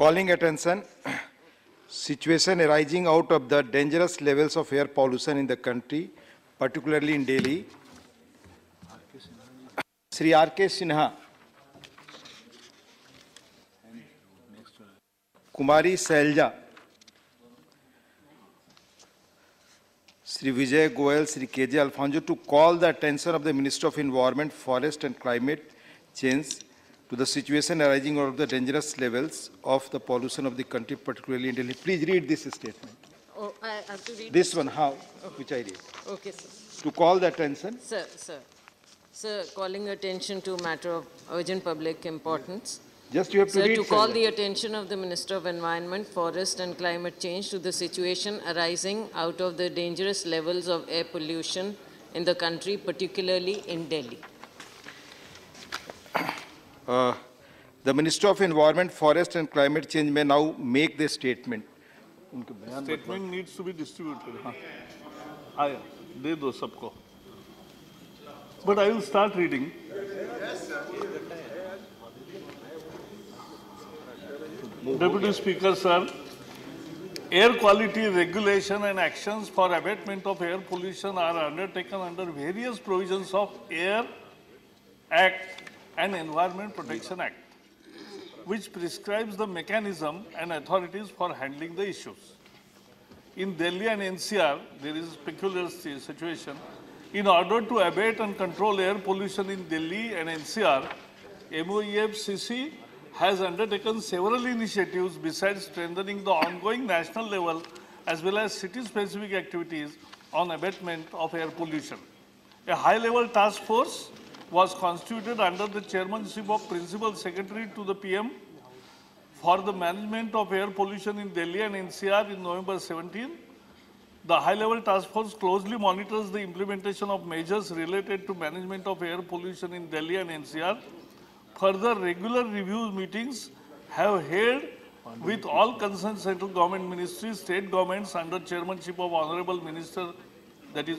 calling attention situation arising out of the dangerous levels of air pollution in the country, particularly in Delhi. Shri RK Sinha, Kumari Shailja, Shri Vijay Goel, Shri KJ Alphons, to call the attention of the Minister of Environment, Forest and Climate Change to the situation arising out of the dangerous levels of the pollution of the country, particularly in Delhi. Please read this statement. Oh, I have to read this one, how? Oh. Which I read. Okay, sir. To call the attention. Sir, calling attention to a matter of urgent public importance. Just you have to read, sir, to call the attention of the Minister of Environment, Forest and Climate Change to the situation arising out of the dangerous levels of air pollution in the country, particularly in Delhi. The Minister of Environment, Forest and Climate Change may now make this statement. The statement needs to be distributed. But I will start reading. Deputy Speaker, sir, air quality regulation and actions for abatement of air pollution are undertaken under various provisions of Air Act and Environment Protection Act, which prescribes the mechanism and authorities for handling the issues. In Delhi and NCR, there is a peculiar situation. In order to abate and control air pollution in Delhi and NCR, MoEFCC has undertaken several initiatives besides strengthening the ongoing national level as well as city-specific activities on abatement of air pollution. A high-level task force was constituted under the chairmanship of Principal Secretary to the PM for the management of air pollution in Delhi and NCR in November 17. The high-level task force closely monitors the implementation of measures related to management of air pollution in Delhi and NCR. Further, regular review meetings have held with all concerned central government ministries, state governments under chairmanship of Honorable Minister, that is,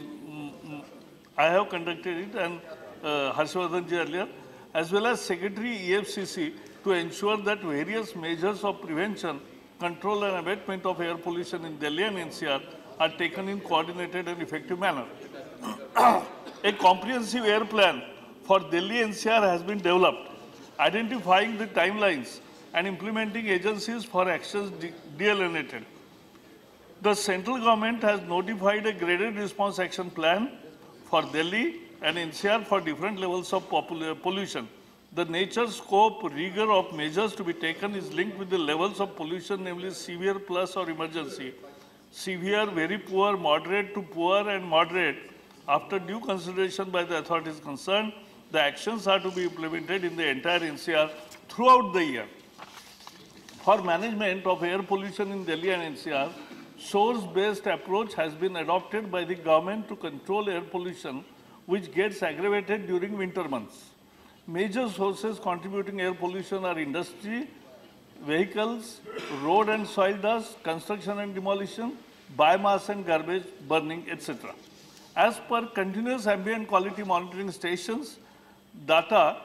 I have conducted it, and Harshavardhan ji earlier, as well as Secretary EFCC, to ensure that various measures of prevention, control and abatement of air pollution in Delhi and NCR are taken in coordinated and effective manner. A comprehensive air plan for Delhi NCR has been developed, identifying the timelines and implementing agencies for actions delineated. The central government has notified a graded response action plan for Delhi and NCR for different levels of pollution. The nature, scope, rigor of measures to be taken is linked with the levels of pollution, namely severe plus or emergency, severe, very poor, moderate to poor and moderate. After due consideration by the authorities concerned, the actions are to be implemented in the entire NCR throughout the year. For management of air pollution in Delhi and NCR, source-based approach has been adopted by the government to control air pollution, which gets aggravated during winter months. Major sources contributing air pollution are industry, vehicles, road and soil dust, construction and demolition, biomass and garbage burning, etc. As per continuous ambient quality monitoring stations data,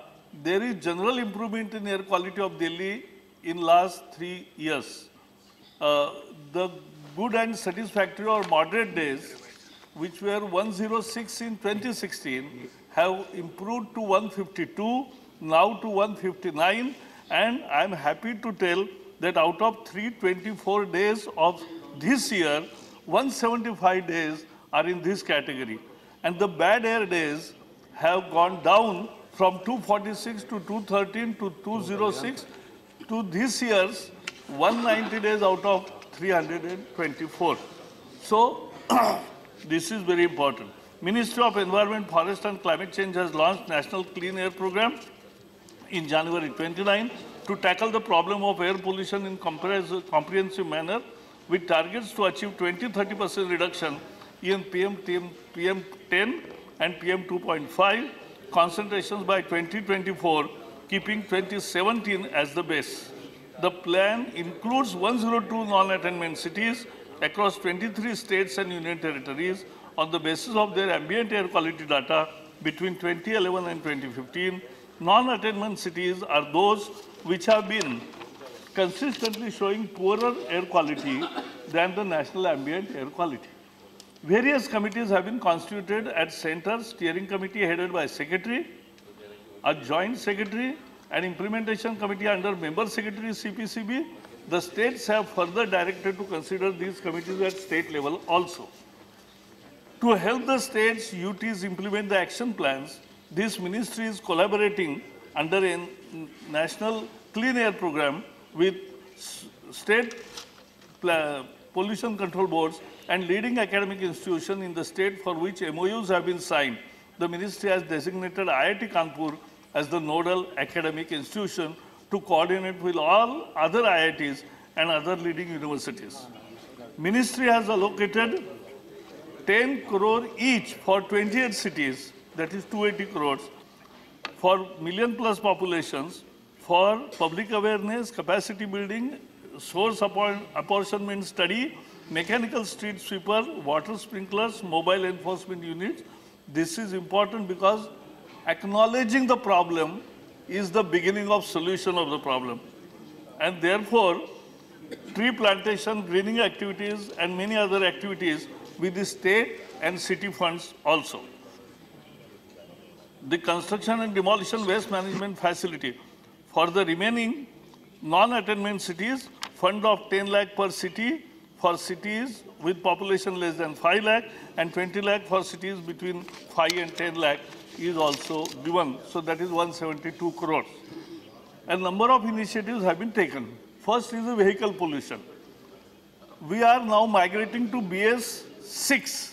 there is general improvement in air quality of Delhi in last 3 years. The good and satisfactory or moderate days, which were 106 in 2016, have improved to 152, now to 159, and I am happy to tell that out of 324 days of this year, 175 days are in this category. And the bad air days have gone down from 246 to 213 to 206 to this year's 190 days out of 324. So, this is very important. Ministry of Environment, Forest and Climate Change has launched National Clean Air Program in January 29 to tackle the problem of air pollution in comprehensive manner, with targets to achieve 20-30% reduction in PM10 and PM2.5 concentrations by 2024, keeping 2017 as the base. The plan includes 102 non-attainment cities across 23 states and union territories on the basis of their ambient air quality data between 2011 and 2015. Non-attainment cities are those which have been consistently showing poorer air quality than the national ambient air quality. Various committees have been constituted at centers, steering committee headed by secretary, a joint secretary, an implementation committee under member secretary CPCB. The states have further directed to consider these committees at state level also. To help the states, UTs implement the action plans, this ministry is collaborating under a national clean air program with state pollution control boards and leading academic institutions in the state for which MOUs have been signed. The ministry has designated IIT Kanpur as the nodal academic institution to coordinate with all other IITs and other leading universities. Ministry has allocated 10 crore each for 28 cities, that is 280 crores, for million plus populations, for public awareness, capacity building, source apportionment study, mechanical street sweeper, water sprinklers, mobile enforcement units. This is important because acknowledging the problem is the beginning of solution of the problem. And therefore, tree plantation, greening activities and many other activities with the state and city funds also. The construction and demolition waste management facility. For the remaining non-attainment cities, fund of 10 lakh per city for cities with population less than 5 lakh and 20 lakh for cities between 5 and 10 lakh is also given. So that is 172 crores. A number of initiatives have been taken. First is the vehicle pollution. We are now migrating to BS 6.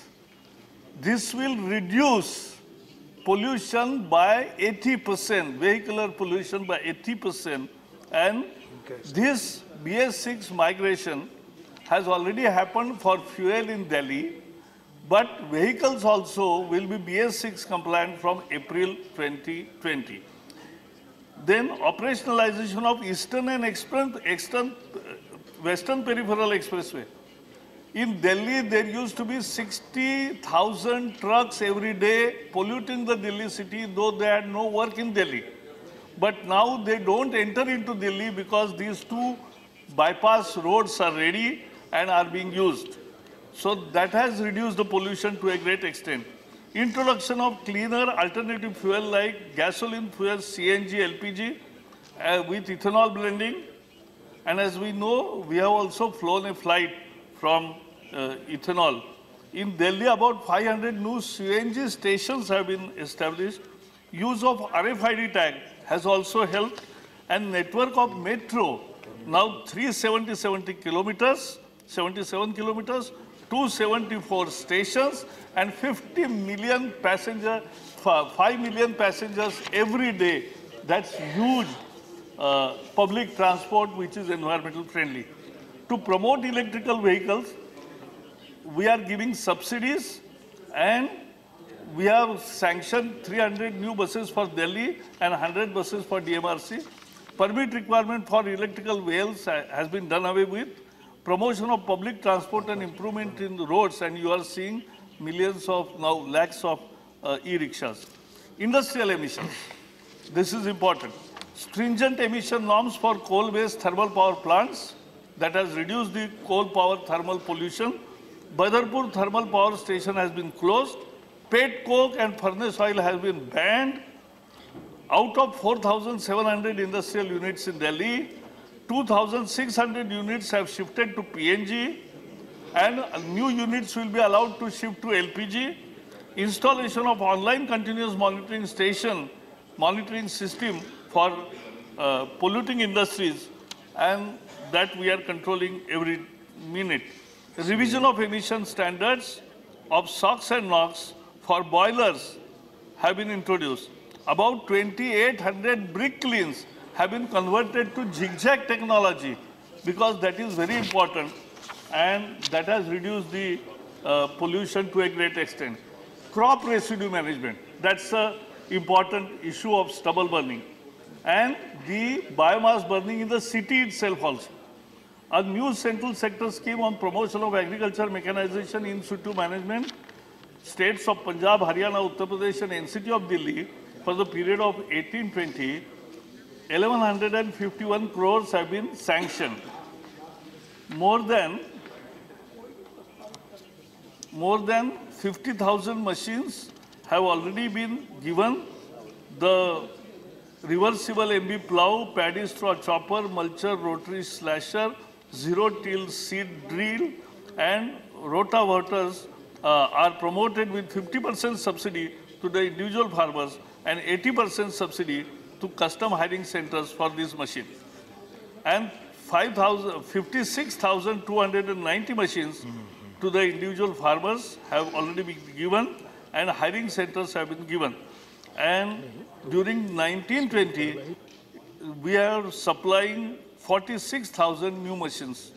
This will reduce pollution by 80%, vehicular pollution by 80%. And this BS 6 migration has already happened for fuel in Delhi, but vehicles also will be BS 6 compliant from April 2020. Then operationalization of eastern and western peripheral expressway. In Delhi, there used to be 60,000 trucks every day polluting the Delhi city, though they had no work in Delhi. But now they don't enter into Delhi because these two bypass roads are ready and are being used. So that has reduced the pollution to a great extent. Introduction of cleaner alternative fuel like gasoline fuel, CNG, LPG with ethanol blending. And as we know, we have also flown a flight from ethanol. In Delhi, about 500 new CNG stations have been established. Use of RFID tag has also helped, and network of metro, now 377 kilometers, 274 stations, and 5 million passengers every day. That's huge public transport, which is environmental friendly. To promote electrical vehicles, we are giving subsidies, and we have sanctioned 300 new buses for Delhi and 100 buses for DMRC. Permit requirement for electrical vehicles has been done away with. Promotion of public transport and improvement in the roads, and you are seeing millions of, now lakhs of e-rickshaws. Industrial emissions, this is important. Stringent emission norms for coal-based thermal power plants, that has reduced the coal power thermal pollution. Badarpur thermal power station has been closed. Pet coke and furnace oil has been banned. Out of 4,700 industrial units in Delhi, 2,600 units have shifted to PNG, and new units will be allowed to shift to LPG. Installation of online continuous monitoring system for polluting industries, and that we are controlling every minute. Revision of emission standards of SOX and NOX for boilers have been introduced. About 2,800 brick kilns have been converted to zigzag technology because that is very important, and that has reduced the pollution to a great extent. Crop residue management, that's an important issue of stubble burning, and the biomass burning in the city itself also. A new central sector scheme on promotion of agriculture mechanization in situ management, states of Punjab, Haryana, Uttar Pradesh and NCT of Delhi for the period of 1820 1151 crores have been sanctioned. More than 50,000 machines have already been given the reversible MB plough, paddy straw chopper, mulcher, rotary slasher, zero-till seed drill, and rotavautors are promoted with 50% subsidy to the individual farmers and 80% subsidy to custom hiring centers for this machine. And 56,290 machines to the individual farmers have already been given and hiring centers have been given. And during 1920, we are supplying 46,000 new machines.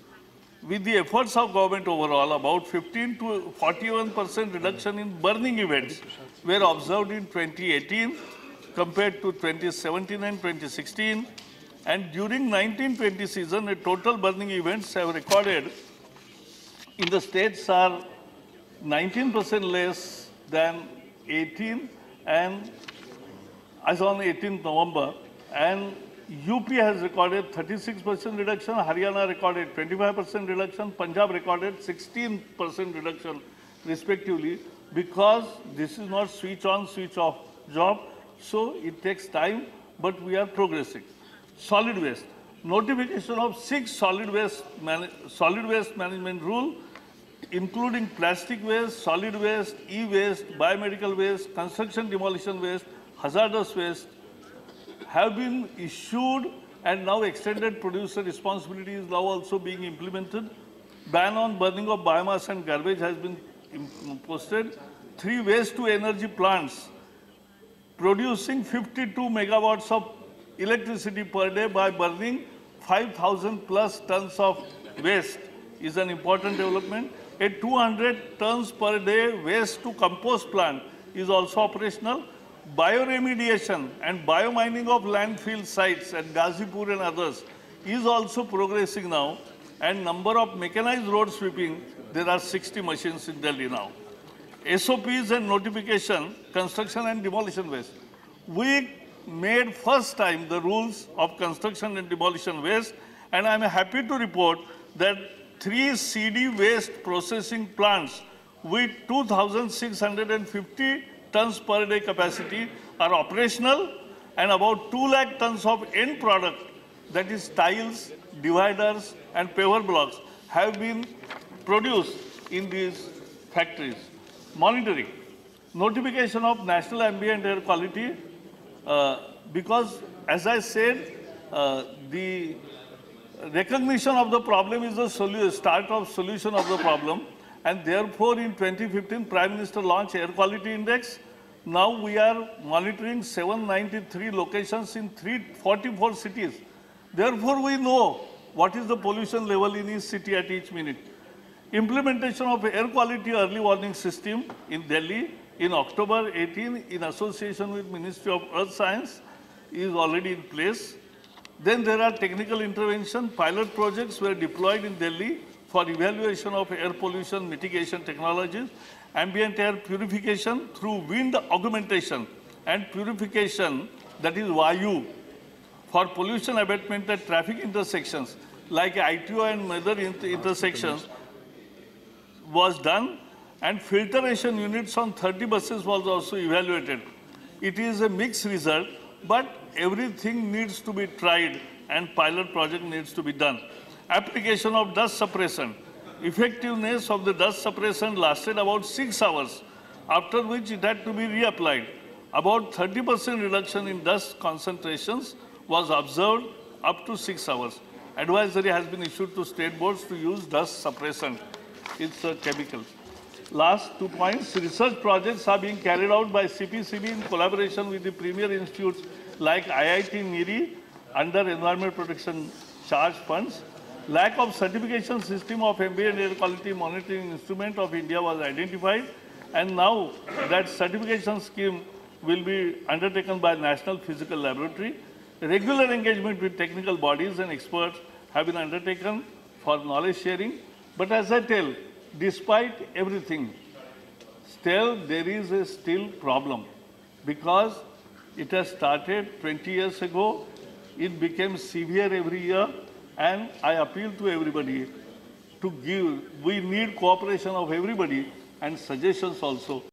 With the efforts of government overall, about 15 to 41% reduction in burning events were observed in 2018 compared to 2017 and 2016. And during 1920 season, the total burning events have recorded in the states are 19% less than 18 and as on 18th November, and UP has recorded 36% reduction, Haryana recorded 25% reduction, Punjab recorded 16% reduction respectively, because this is not switch on, switch off job, so it takes time, but we are progressing. Solid waste. Notification of 6 solid waste management rule, including plastic waste, solid waste, e-waste, biomedical waste, construction demolition waste, hazardous waste, have been issued, and now extended producer responsibility is now also being implemented. Ban on burning of biomass and garbage has been posted. 3 waste-to-energy plants producing 52 megawatts of electricity per day by burning 5,000 plus tons of waste is an important development. A 200 tons per day waste-to-compost plant is also operational. Bioremediation and biomining of landfill sites at Ghazipur and others is also progressing now, and number of mechanized road sweeping, there are 60 machines in Delhi now. SOPs and notification, construction and demolition waste. We made first time the rules of construction and demolition waste, and I am happy to report that 3 CD waste processing plants with 2,650 tons per day capacity are operational, and about 2 lakh tons of end product, that is tiles, dividers and paver blocks, have been produced in these factories. Monitoring. Notification of national ambient air quality, because as I said, the recognition of the problem is the start of solution of the problem. And therefore, in 2015, Prime Minister launched Air Quality Index. Now we are monitoring 793 locations in 344 cities. Therefore, we know what is the pollution level in each city at each minute. Implementation of Air Quality Early Warning System in Delhi in October 18 in association with Ministry of Earth Science is already in place. Then there are technical intervention. Pilot projects were deployed in Delhi for evaluation of air pollution mitigation technologies, ambient air purification through wind augmentation and purification, that is Vayu, for pollution abatement at traffic intersections like ITO and other intersections was done, and filtration units on 30 buses was also evaluated. It is a mixed result, but everything needs to be tried and pilot project needs to be done. Application of dust suppression. Effectiveness of the dust suppression lasted about 6 hours, after which it had to be reapplied. About 30% reduction in dust concentrations was observed up to 6 hours. Advisory has been issued to state boards to use dust suppressant. It's a chemical. Last 2 points. Research projects are being carried out by CPCB in collaboration with the premier institutes like IIT Niri under Environment Protection Charge funds. Lack of certification system of ambient air quality monitoring instrument of India was identified, and now that certification scheme will be undertaken by National Physical Laboratory. Regular engagement with technical bodies and experts have been undertaken for knowledge sharing. But as I tell, despite everything, still there is a still problem, because it has started 20 years ago It became severe every year, and I appeal to everybody to give. We need cooperation of everybody and suggestions also.